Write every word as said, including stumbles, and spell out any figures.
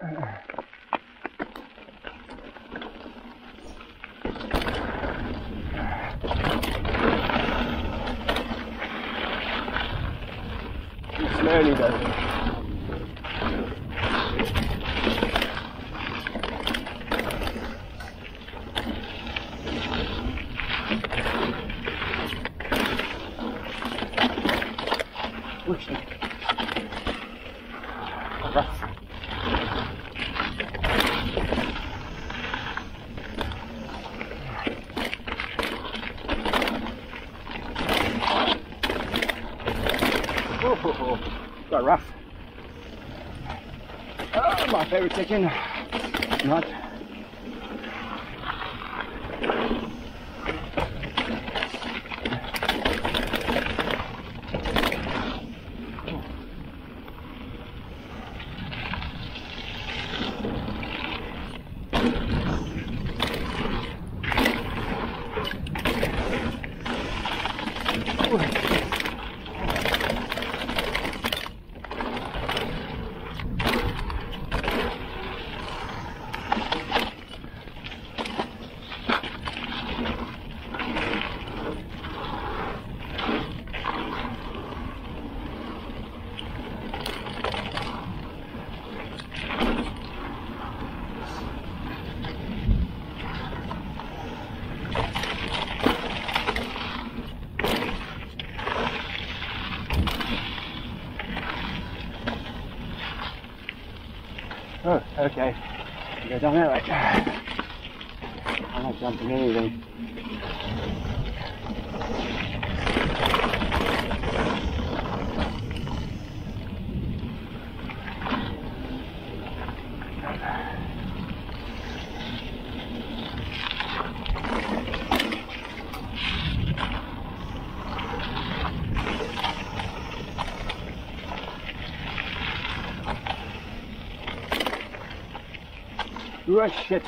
Slowly though. Got rough. Oh, my favorite chicken. Not. Oh, okay. You go down that way. I'm not jumping anything. Oh shit.